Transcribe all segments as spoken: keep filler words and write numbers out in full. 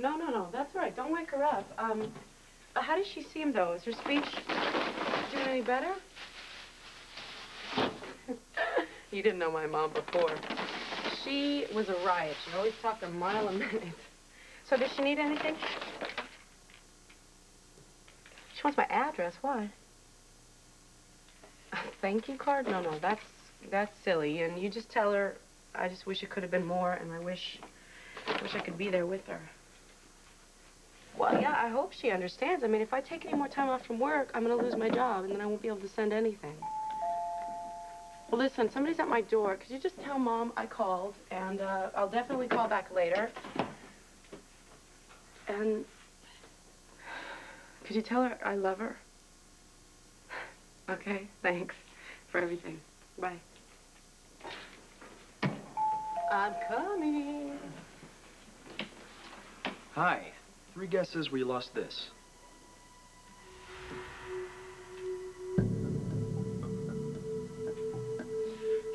No, no, no, that's all right. Don't wake her up. Um, how does she seem, though? Is her speech doing any better? You didn't know my mom before. She was a riot. She always talked a mile a minute. So does she need anything? She wants my address. Why? A thank you card? No, no, that's that's silly. And you just tell her, I just wish it could have been more, and I wish, I wish I could be there with her. Well, yeah, I hope she understands. I mean, if I take any more time off from work, I'm going to lose my job, and then I won't be able to send anything. Well, listen, somebody's at my door. Could you just tell Mom I called, and uh, I'll definitely call back later. And could you tell her I love her? Okay, thanks for everything. Bye. I'm coming. Hi. Three guesses where you lost this.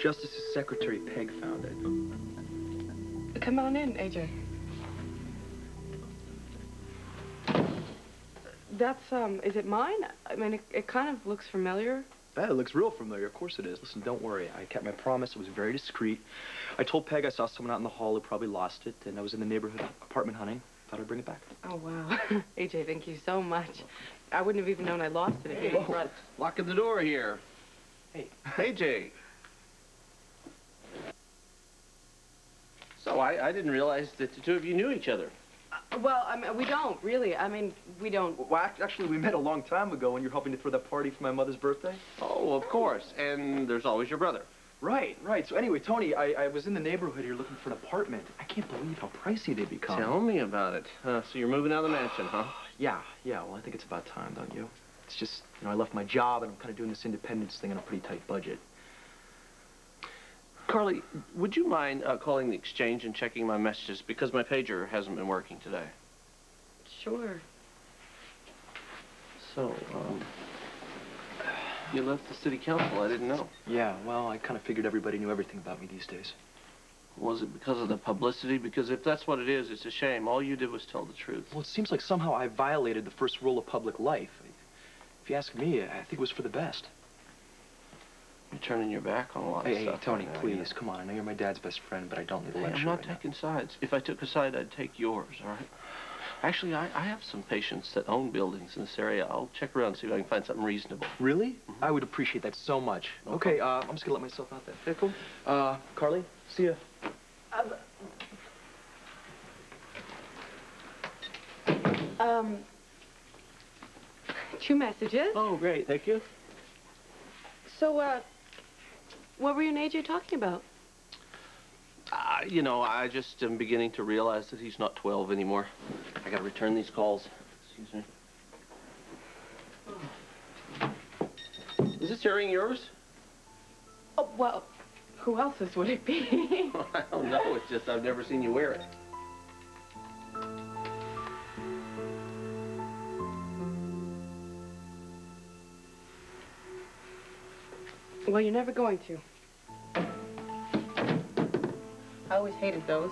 Justice's Secretary Peg found it. Come on in, A J. That's, um, is it mine? I mean, it, it kind of looks familiar. Yeah, it looks real familiar. Of course it is. Listen, don't worry. I kept my promise. It was very discreet. I told Peg I saw someone out in the hall who probably lost it, and I was in the neighborhood apartment hunting. Thought I'd bring it back. Oh, wow. A J, thank you so much. I wouldn't have even known I lost it. Hey, whoa. Locking the door here. Hey. A J. So I, I didn't realize that the two of you knew each other. Uh, well, I mean, we don't, really. I mean, we don't. Well, actually, we met a long time ago when you were helping to throw that party for my mother's birthday. Oh, of course. And there's always your brother. Right, right. So anyway, Tony, I, I was in the neighborhood here looking for an apartment. I can't believe how pricey they become. Tell me about it. Uh, so you're moving out of the mansion, huh? Yeah, yeah. Well, I think it's about time, don't you? It's just, you know, I left my job, and I'm kind of doing this independence thing on a pretty tight budget. Carly, would you mind uh, calling the exchange and checking my messages? Because my pager hasn't been working today. Sure. So, um, you left the city council. I didn't know. Yeah, well, I kind of figured everybody knew everything about me these days. Was it because of the publicity? Because if that's what it is, it's a shame. All you did was tell the truth. Well, it seems like somehow I violated the first rule of public life. If you ask me, I think it was for the best. You're turning your back on a lot hey, of stuff. Hey, Tony, right please, now. Come on. I know you're my dad's best friend, but I don't need a lecture. I'm not right taking now. sides. If I took a side, I'd take yours, all right? Actually, I, I have some patients that own buildings in this area. I'll check around and see if I can find something reasonable. Really? Mm-hmm. I would appreciate that so much. No okay, uh, I'm just going to let myself out there. Okay, cool. Uh, Carly, see ya. Um, um, two messages. Oh, great. Thank you. So, uh... what were you and A J talking about? Uh, you know, I just am beginning to realize that he's not twelve anymore. I gotta return these calls. Excuse me. Oh. Is this earring yours? Oh, well, who else's would it be? I don't know. It's just I've never seen you wear it. Well, you're never going to. I always hated those.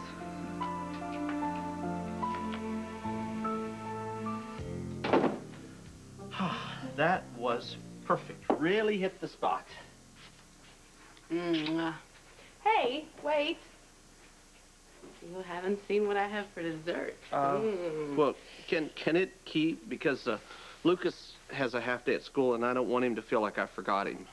That was perfect. Really hit the spot. Mm-hmm. Hey, wait. You haven't seen what I have for dessert. Uh, mm. Well, can can it keep? Because uh, Lucas has a half day at school, and I don't want him to feel like I forgot him.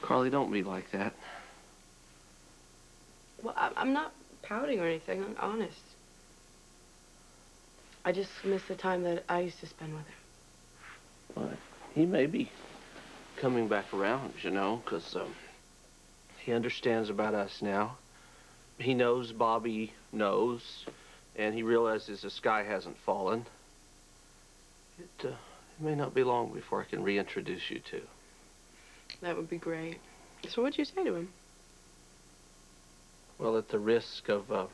Carly, don't be like that. Well, I'm not pouting or anything. I'm honest. I just miss the time that I used to spend with him. Well, he may be coming back around, you know, because um, he understands about us now. He knows Bobby knows, and he realizes the sky hasn't fallen. It, uh, it may not be long before I can reintroduce you to. That would be great. So what'd you say to him? Well, at the risk of uh,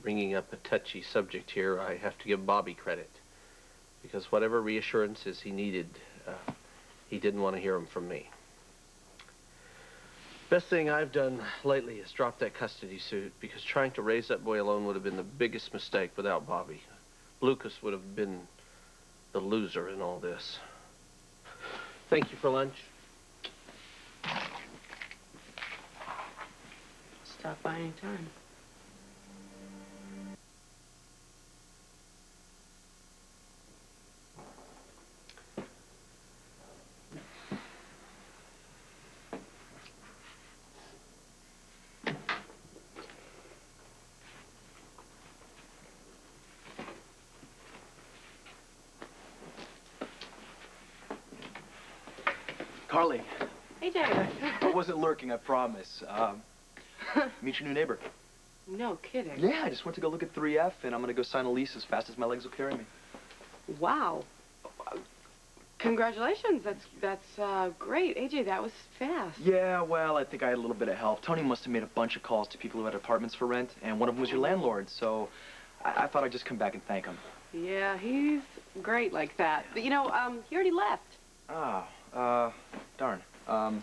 bringing up a touchy subject here, I have to give Bobby credit. Because whatever reassurances he needed, uh, He didn't want to hear them from me. Best thing I've done lately is drop that custody suit, because trying to raise that boy alone would have been the biggest mistake without Bobby. Lucas would have been the loser in all this. Thank you for lunch. Stop by any time. Carly. Hey, Dad. I wasn't lurking, I promise. Um, meet your new neighbor. No kidding. Yeah, I just went to go look at three F, and I'm going to go sign a lease as fast as my legs will carry me. Wow. Congratulations. That's that's uh, great. A J, that was fast. Yeah, well, I think I had a little bit of help. Tony must have made a bunch of calls to people who had apartments for rent, and one of them was your landlord, so I, I thought I'd just come back and thank him. Yeah, he's great like that. But, you know, um, he already left. Oh. Uh, darn. Um,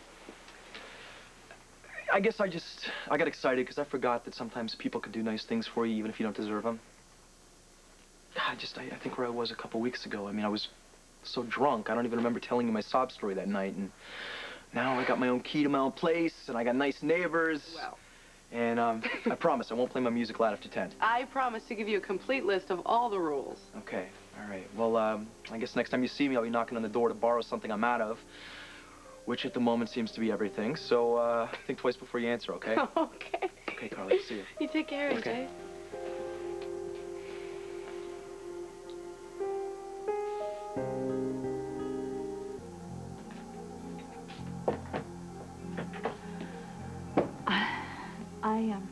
I guess I just, I got excited because I forgot that sometimes people can do nice things for you even if you don't deserve them. I just, I, I think where I was a couple weeks ago, I mean, I was so drunk, I don't even remember telling you my sob story that night, and now I got my own key to my own place, and I got nice neighbors. Wow. And, um, I promise I won't play my music loud after ten. I promise to give you a complete list of all the rules. Okay. All right. Well, um, I guess next time you see me, I'll be knocking on the door to borrow something I'm out of, which at the moment seems to be everything. So, uh, think twice before you answer, okay? Okay. Okay, Carly, see you. You take care, A J. Okay. I, um,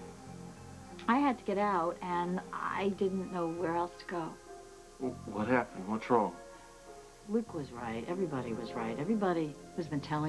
I had to get out, and I didn't know where else to go. What happened? What's wrong? Luke was right. Everybody was right. Everybody who's been telling